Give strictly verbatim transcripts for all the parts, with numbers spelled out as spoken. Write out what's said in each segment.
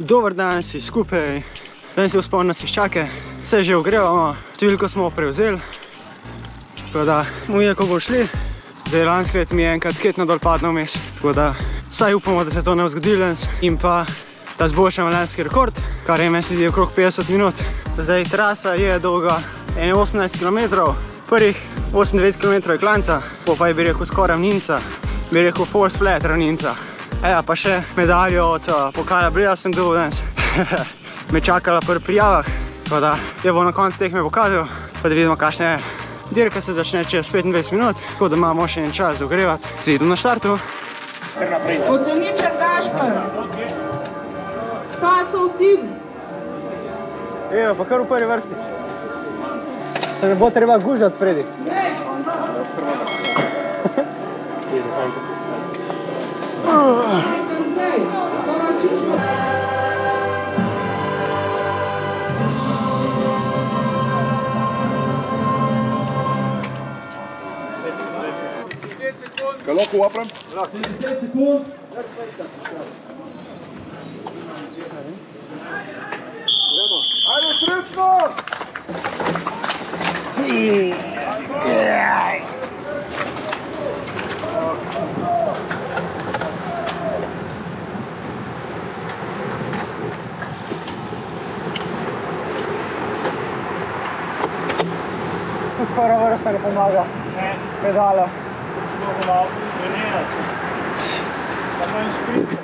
Dober dan si skupaj. Danes je vzpon na Sviščake. Se že ogrevamo, številko smo prevzeli. Tako da, mu je, ko bo šli. Zdaj, lanskrat mi je enkrat ketna dol padna vmes. Tako da, vsaj upamo, da se to ne vzgodilo. In pa, da zboljšamo lanski rekord, kar je, meni se zdi, okrog petdeset minut. Zdaj, trasa je dolga osemnajst kilometrov. Prvih osemdeset devet kilometrov je klanca, po pa je, bi rekel, skoraj ravninca. Bi rekel, force flat ravninca. Eja, pa še medaljo od pokala Breda sem dobil danes. Me čakala pri prijavah, tako da je bo na koncu tekme pokazal, pa da vidimo, kakšna je. Dirka se začne čez petindvajset minut, tako da imamo še en čas dogrevati. Se idem na štartu. Potoničar Gašper. Spasov tim. Evo, pa kar v prvi vrsti. Se ne bo treba gužati spredi. Ne! Kaj lahko uvaprem? Lahko. trideset sekund. Ajde, srečno! Tudi prva vrsta ne pomaga. Ne. Pedala. Malo trenirati. Samo in špiti.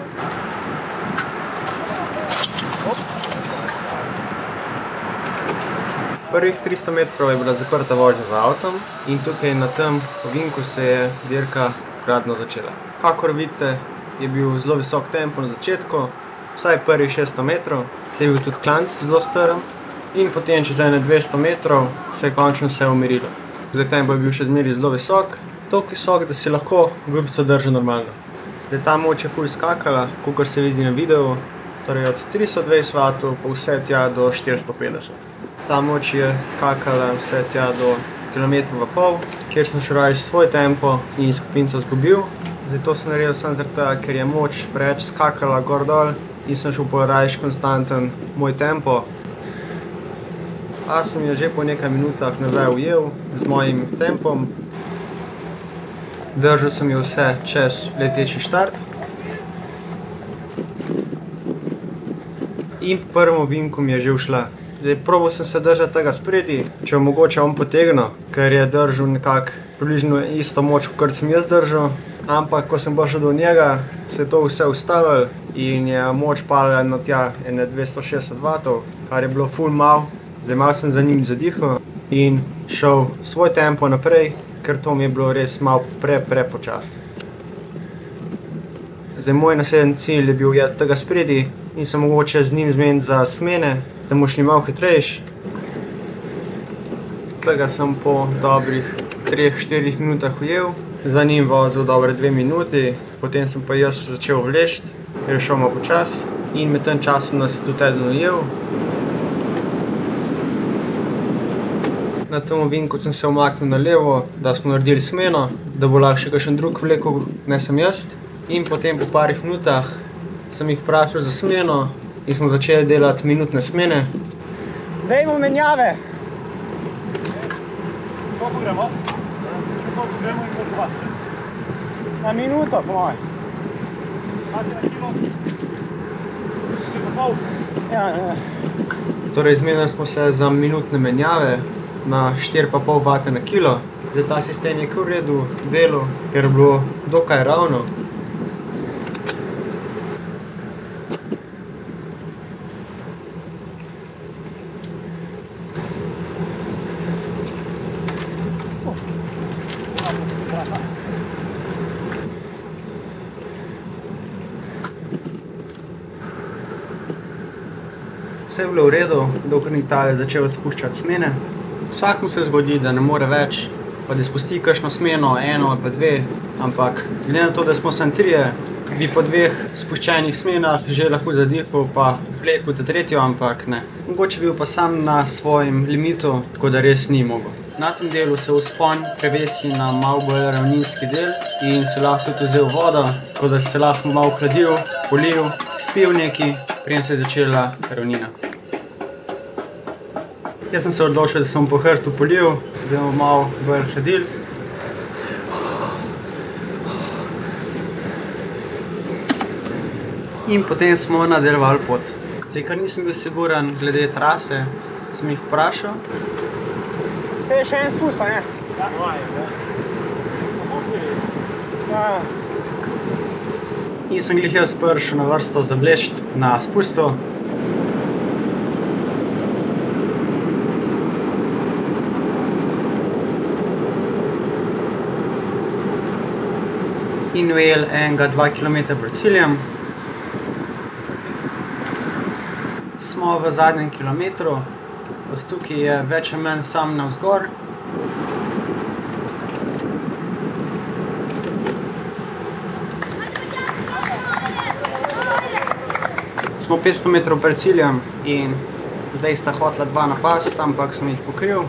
Prvih tristo metrov je bila zaprta vožnja za avtom in tukaj na tem ovinku se je dirka gradno začela. Kakor vidite, je bil zelo visok tempo na začetku, vsaj prvih šeststo metrov, se je bil tudi klanc zelo strm in potem čez ene dvesto metrov se je končno vse umirilo. Zdaj tempo je bil še zmeri zelo visok, tako visok, da si lahko grupico drža normalno. Da je ta moč je ful skakala, kakor se vidi na videu, torej od tristo dvajset vatov pa vse tja do štiristo petdeset. Ta moč je skakala vse tja do kilometra pa pol, kjer sem šel rajši svoj tempo in skupinco zgubil. Zdaj to sem naredil sem zato, ker je moč preveč skakala gor dol in sem šel pa rajši konstanten moj tempo. A sem jo že po nekaj minutah nazaj ujel z mojim tempom. Držal sem jo vse čez leteči štart. In po prvem ovinku mi je že ušla. Zdaj, probal sem se držati tega spredi, če mogoče on potegnil, ker je držal nekako približno isto moč, kot sem jaz držal. Ampak, ko sem prišel do njega, se je to vse ustavilo in je moč padla na tja ene dvesto šestdeset vatov, kar je bilo ful malo. Zdaj, malo sem za njim zadihal in šel svoj tempo naprej, ker to mi je bilo res malo pre, pre počas. Zdaj, moj naslednji cilj je bil jeti tega spredi in se mogoče z njim zmeniti za smene, da mu šli malo hitrejši. Tega sem po dobrih treh, štirih minutah ujel, za njim vozil dobre dve minuti, potem sem pa jaz začel vlešti, ker je šel malo počas in med tem času nas je tudi eden ujel. Na tem ovinku sem se omaknil na levo, da smo naredili smeno, da bo lahko še kakšen drug vlekel, ne sem jaz. In potem po parih minutah sem jih vprašal za smeno in smo začeli delati minutne smene. Dajmo menjave! Kako gremo? Kako gremo in kako dva? Na minuto, po mojem. Imate na kilo? Imate pa pol? Ja, ne. Torej, zmenili smo se za minutne menjave na štiri pa pol vate na kilo. Zdaj, ta sistem je kar v redu delo, ker je bilo dokaj ravno. Vse je bilo v redu, dokler ni tale začel spuščati smene. Vsakmu se zgodi, da ne more več, pa da spusti kakšno smeno, eno ali pa dve, ampak glede na to, da smo sem trije, bi po dveh spuščenih smenah že lahko zadihal pa vlekel za tretjo, ampak ne. Mogoče bil pa sam na svojem limitu, tako da res ni mogel. Na tem delu se vzpon prevesi na malo bolj ravninski del in se lahko tudi vzel vodo, tako da se lahko malo hladil, polil, spil neki, preden se je začela ravnina. Jaz sem se odločil, da sem po hrtu polil, da bom malo bolj hladil. In potem smo nadaljevali pot. Zdaj, kar nisem bil siguran glede trase, sem jih vprašal. Vse je še en spust, a ne? Ja, ja. In sem glih jaz prišel na vrsto za blešč na spustu. In ujel enega dva kilometra pred ciljem. Smo v zadnjem kilometru. Od tukaj je več ali manj sam navzgor. Smo petsto metrov pred ciljem in zdaj sta hotla dva napast, ampak sem jih pokril.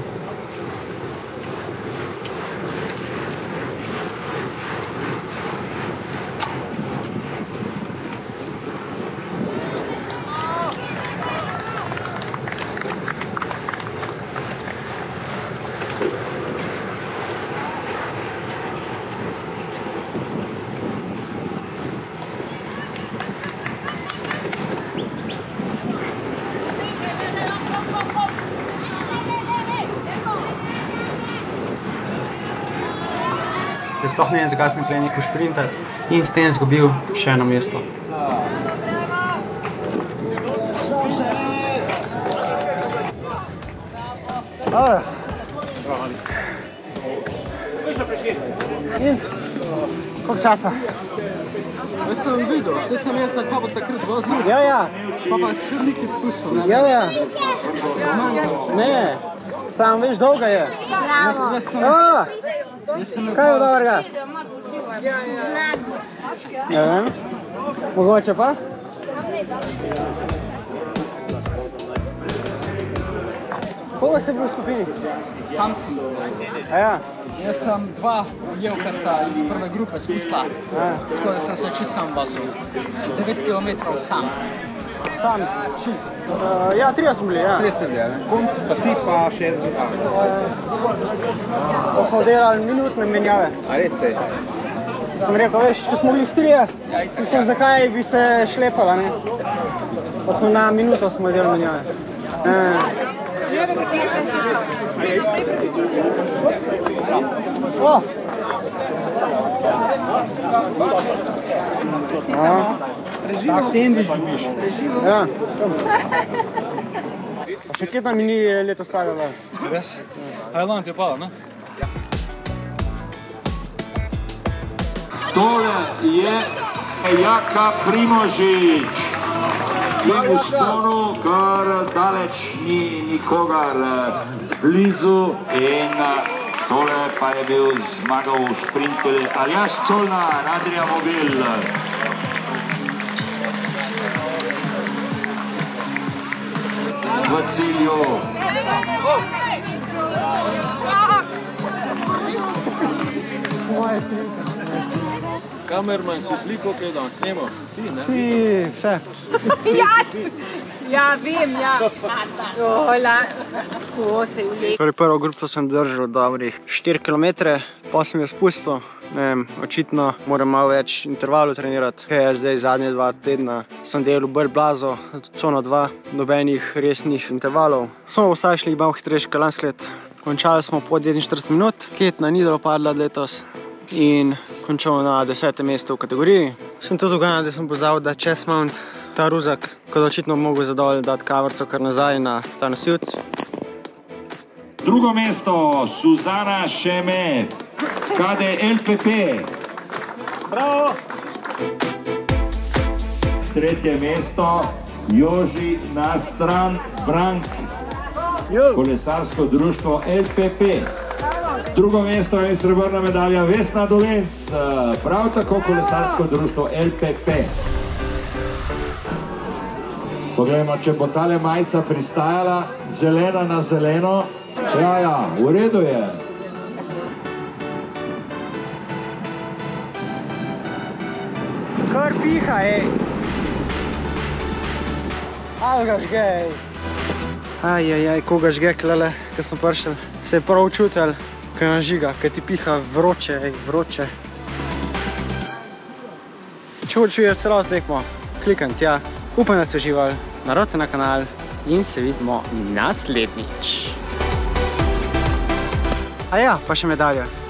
Sploh ne vem, zakaj sem tukaj neko šprintati in s tem izgubil še eno mesto. In? Koliko časa? Jaz sem videl, vse sem jaz, kaj bo takrat vozil. Ja, ja. Pa pa skrnik izpustil. Ja, ja. Ne, samo veš, dolga je. Bravo. Kaj je dobrega? Ne vem, mogoče pa? Koga ste bili v skupini? Sam sem. Jaz sem dva jevka sta iz prve grupe spusta, tako da sem se čist sam vozil. devet kilometrov sam. Sam? Čist? Ja, trije smo bili, ja. Trije ste bili, ne? Konc, pa ti, pa še en zgodaj. Pa smo delali minutne menjave. A res se? Sem rekel, veš, ko smo bili trije, mislim, zakaj bi se šlepala, ne? Pa smo na minuto smo delali menjave. O! Tak sandvič dobiš. Ja, tam. A še kje tam ni leto stavljala? Res? Ajland je pala, ne? Tole je Jako Primožić. Tem v sponu, kar daleč ni nikogar blizu. In tole pa je bil zmagal v sprintu Aljaš Colnar, Andrija Mogil. V cilju. Kamerman, si sliko kaj dan snemal? Si, vse. Ja, vem, ja. Torej, prvo grupco sem držal dobrih štiri kilometre, pa sem jo spustil. Očitno moram malo več intervalov trenirati, ker zdaj zadnje dva tedna sem delal bolj blazo, cono dva, nobenih resnih intervalov. Smo vsaj šli malo hitrejši kot lansko leto. Končali smo po devetinštirideset minut, Ketna ni dopadla letos in končal na desetem mestu v kategoriji. Sem tudi uganil, da sem poznal, da chest mount, ta ruzak, kot očitno mogo zadovolj dati kavrco kar nazaj na ta nosilc. Drugo mesto, Suzana Šeme. K D L P P. Bravo! Tretje mesto, Joži Nastran Branki. Kolesarsko društvo L P P. Drugo mesto je srebrna medalja Vesna Dolenc. Prav tako kolesarsko društvo L P P. Poglejmo, če bo tale majica pristajala, zelena na zeleno. Ja, ja, v redu je. Kar piha, ej. Algaš ga, ej. Ajajaj, koga žgeklele, ko smo prišli. Se je prav čutil, ko je nažiga, ko ti piha vroče, ej, vroče. Če hočuješ celo tekmo, klikam tja. Upam, da ste uživali. Narod se na kanal in se vidimo naslednjič. A ja, pa še medalja.